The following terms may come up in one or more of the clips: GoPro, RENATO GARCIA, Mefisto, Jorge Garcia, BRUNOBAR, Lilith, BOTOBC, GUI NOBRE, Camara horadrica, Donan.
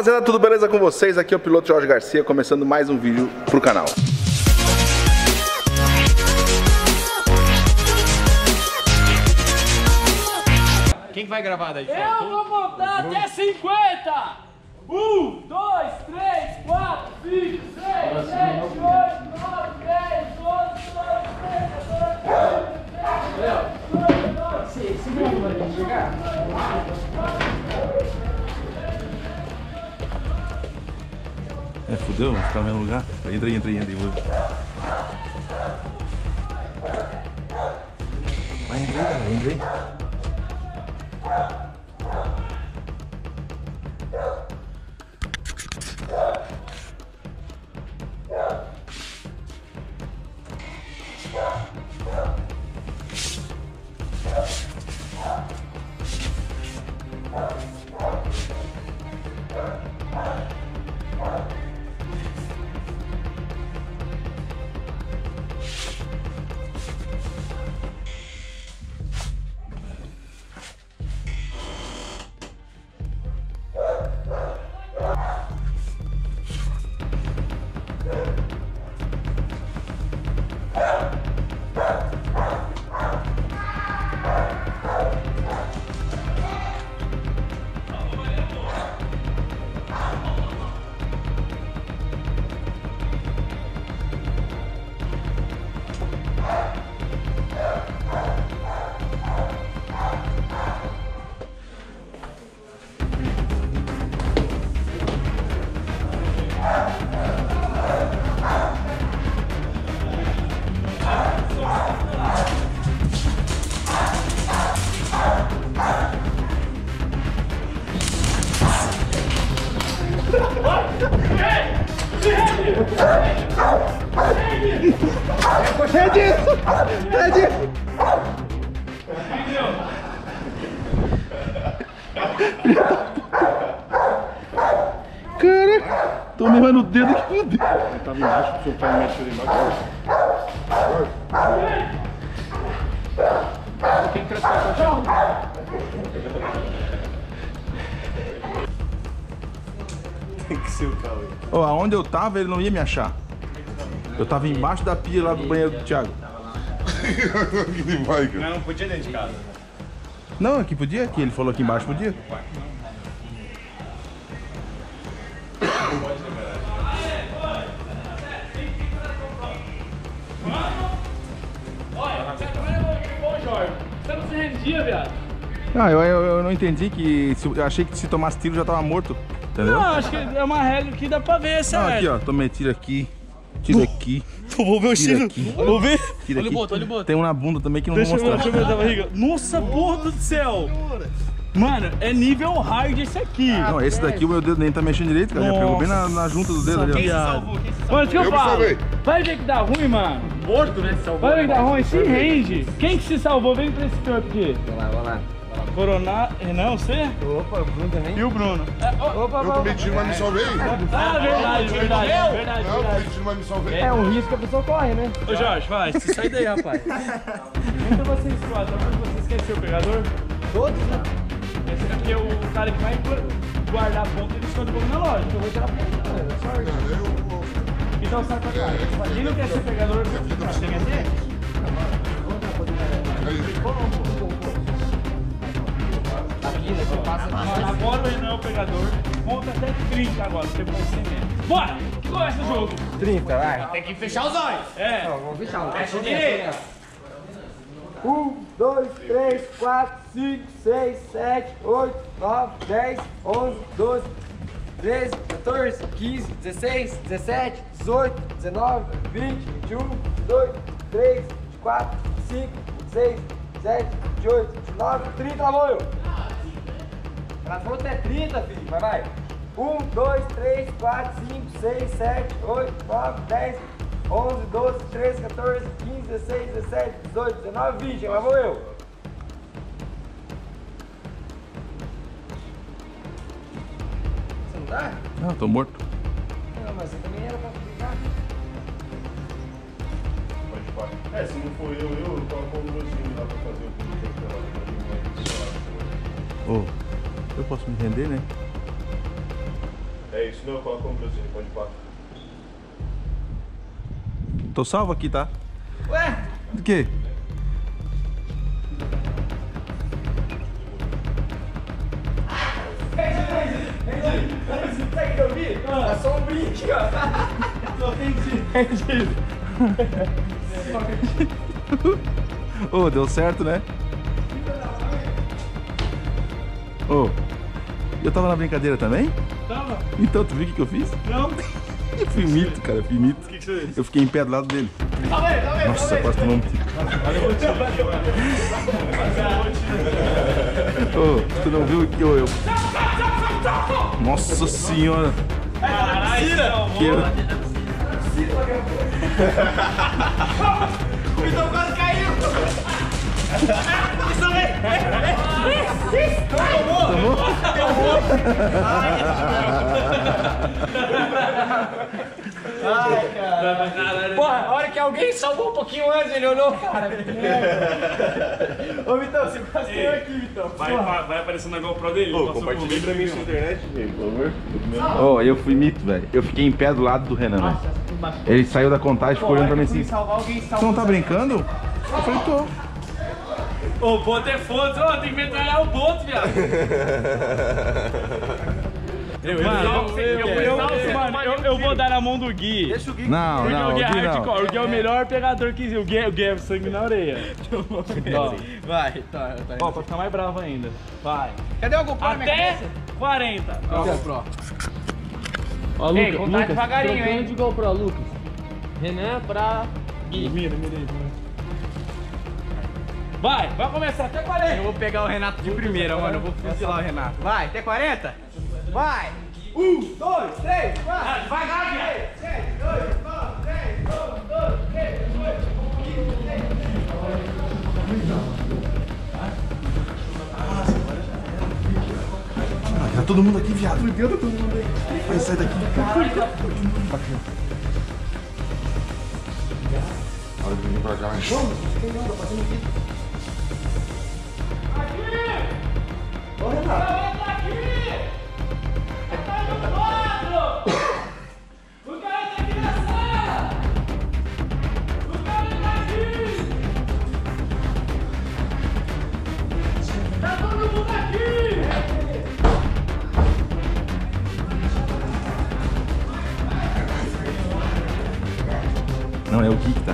rapaziada, tudo beleza com vocês? Aqui é o piloto Jorge Garcia, começando mais um vídeo pro canal. Quem vai gravar daí? Eu vou montar até 50! 1, 2, 3, 4, 5, 6, 7, 8, 9, 10, 11, 12, 13, 14, 15, 16, 17, 18, 19, 20, 21, 22, 23, 24. É, fudeu, vamos ficar no mesmo lugar. Entra aí, entra aí, entra aí. Vai, entra aí, cara, entra aí. Cara, tomei mais no dedo que no dedo. Eu tava embaixo, o seu pai me mexeu embaixo. Quem cresceu o cachorro? Tem que ser o Cauê. Oh, aonde eu tava, ele não ia me achar. Eu tava embaixo da pia lá do banheiro do Thiago. Que demais, cara. Não, podia dentro de casa. Não, aqui podia? Aqui, ele falou aqui embaixo podia? Ah, eu não entendi que... Eu achei que se tomasse tiro já tava morto, entendeu? Não, acho que é uma regra que dá pra ver essa regra. Aqui, ó, tomei tiro aqui, tiro aqui. Tomou meu tiro aqui. Vou ver. Tira aqui. Olha o boto. Tem um na bunda também que não vou mostrar. Deixa eu ver da barriga. Nossa, porra do céu! Mano, é nível hard esse aqui. Ah, não, esse daqui o meu dedo nem tá mexendo direito, cara. Nossa. Já pegou bem na junta do dedo ali, ó. Quem se salvou? Quem se salvou? Mano, o que eu falo? Vai ver que dá ruim, mano. Morto, né? Se salvou. Vai ver que dá ruim, se rende. Quem que se salvou? Vem pra esse canto aqui. Vai lá. Coronar, Renan, você? Opa, o Bruno também. E o Bruno? Opa, eu tomei tiro, mas me salvei. Ah, verdade. Não, eu tomei tiro, mas me salvei. É um risco que a pessoa corre, né? Ô Jorge, vai, se sai daí, rapaz. Então vocês quatro, você esqueceu o pegador? Todos, né? Esse aqui é o cara que vai guardar ponto, ele esconde o ponto na loja, então eu vou tirar ponto. Então sai pra cá. Quem não quer ser pegador, você quer ser? Você passa agora o Renan é o pegador, conta até 30 agora, você pode ser mesmo. Bora! Que começa o jogo? 30, vai. Tem que fechar os olhos. É. Não, vamos fechar os olhos. Fecha direito. 1, 2, 3, 4, 5, 6, 7, 8, 9, 10, 11, 12, 13, 14, 15, 16, 17, 18, 19, 20, 21, 22, 3, 4, 5, 6, 7, 8, 9, 30, apoio! Ela falou até 30, filho. Vai. 1, 2, 3, 4, 5, 6, 7, 8, 9, 10, 11, 12, 13, 14, 15, 16, 17, 18, 19, 20. Agora vou eu. Você não dá? Não, tô morto. Não, mas você também era pra ficar. Pode. É, se não for eu coloco o meu time lá pra fazer o que eu quero. Eu posso me render, né? É isso, não, coloca um blusinho, põe de pato. Tô salvo aqui, tá? Ué? Do quê? Entendi. Sabe o que eu vi? É só um brinque, ó. Não entendi. Ô, deu certo, né? Ô, eu tava na brincadeira também? Tava. Então, tu viu o que eu fiz? Não. Eu fui mito, cara, eu fui mito. O que você fez? Eu fiquei em pé do lado dele. Tá bem. Nossa, quase tomou um tiro. Ô, tu não viu o que eu... Nossa senhora! Caralho! O Vitão quase caiu! Tomou? Ai, cara! Porra, a hora que alguém salvou um pouquinho antes, ele olhou, cara! Ô, Vitão, você passeou aqui, Vitão! Vai aparecendo na GoPro dele? Ô, compartilha pra mim na internet, por favor! Ô, eu fui mito, velho! Eu fiquei em pé do lado do Renan, velho! Ele saiu da contagem e ficou olhando pra mim assim... Você não tá brincando? Eu falei, tô! Ô, o Boto é foda, tem que metralhar o Boto, viado. Eu vou dar na mão do Gui. Deixa o Gui. Não, o Gui é hardcore. O Gui é o melhor pegador que existe. O Gui é sangue na orelha. Vai, tá. Ó, pra ficar mais bravo ainda. Vai. Cadê o GoPro? Até 40. Ó, GoPro. Ó, Lucas. Ei, contar devagarinho, hein? De GoPro, Lucas. Renan pra Gui. Mira aí. Vai começar até 40. Eu vou pegar o Renato de primeira, mano. Eu vou fuzilar o Renato. Vai, até 40? Vai! 1, 2, 3, 4. Vai, galera! 3, 2, 1, 3, 2, 1, 3, 2, 1. Tá todo mundo aqui, viado. Meu Deus, tá todo mundo aí. Vai, sai daqui. Hora de vir pra cá. Vamos, tem nada, fazendo vídeo. Ô, Renato! Aqui! Tá no quadro! O cara tá aqui na sala! O cara tá aqui! Tá todo mundo aqui! Não, é o Gui que tá.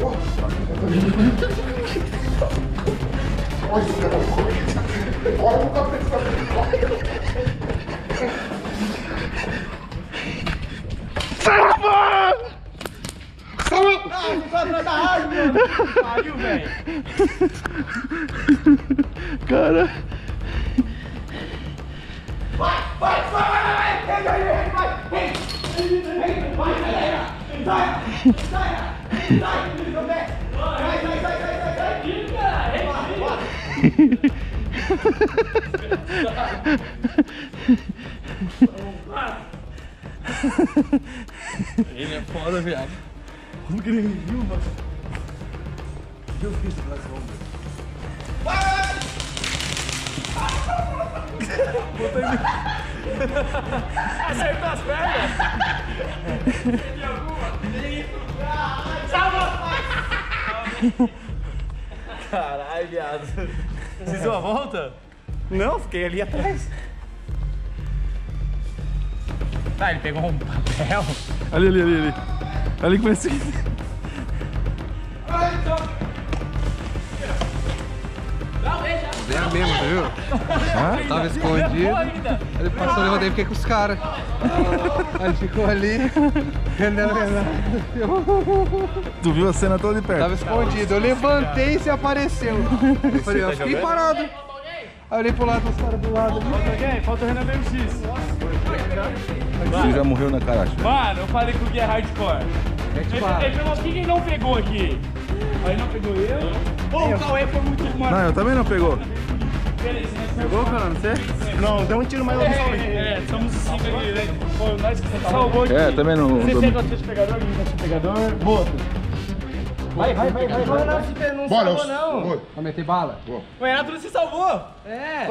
Olha o cabelo da minha. Salva! Salva! Ah, ficou atrás da árvore, mano! Pariu, velho! Cara! Vai, galera! Sai! Ele é foda, viado. Como que ele me viu, mano? O que eu fiz pra esse homem? Acertou as pernas? De alguma? Salva! Caralho, viado. Você deu a volta? Não, fiquei ali atrás. Tá, ele pegou um papel. Ali. Ali que parece que... Era mesmo, tá viu? Ah, tava escondido. Ele passou, eu levantei e fiquei com os caras. Aí ficou ali. Tu viu a cena toda de perto? Tava escondido. Eu levantei e se apareceu. Eu falei, eu fiquei parado. Aí eu olhei pro lado, os caras do lado. Falta o Renan BMX. Você já morreu na cara, acho. Mano, eu falei que o Gui é hardcore. Quem não pegou aqui? Aí não pegou eu. Pô, o Cauê foi muito mal. Não, eu também não pegou. Pegou, cara, não sei? Não, deu um tiro mais longe. É, somos 5 aqui, né? Foi nós que você salvou aqui. É, também não... Você pegou o de pegador, ninguém tá de pegador. Boa. Vai. O Renato não salvou, não. Vai meter bala. O Renato não se salvou. É.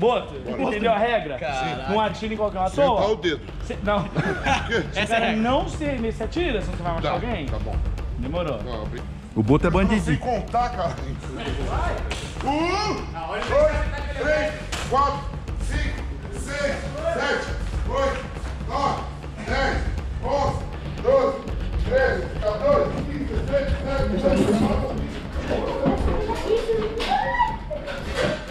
Boto, entendeu a regra? Caraca. Não atira em qualquer um à toa. Sentar o dedo. Não. Se o cara não se atira, senão você vai matar alguém? Tá bom. Demorou. O Boto é bandido. Sem contar, cara. 1, 2, 3, 4, 5, 6, 7, 8, 9, 10, 11, 12, 13, 14, 15, 16, 17, 18, 19, 20, 21, 22, 23, 24, 25, 26, 27, 28, 29, 30, 31, 32, 33, 34, 35, 36, 37, 38, 39, 40, 41, 42, 43, 44, 45, 46, 47, 48, 49, 50, 51, 52, 53, 54, 55, 56, 57, 58, 59, 60, 61, 62, 63, 64, 65, 66, 67, 68, 69, 70, 71, 72, 73, 74.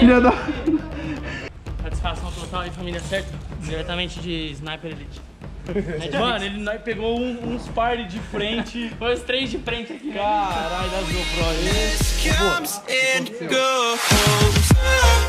Filha da... Satisfação total aí, família, certo? Diretamente de Sniper Elite. Mano, ele pegou uns par de frente. Foi os 3 de frente aqui. Caralho, das GoPro. Pô,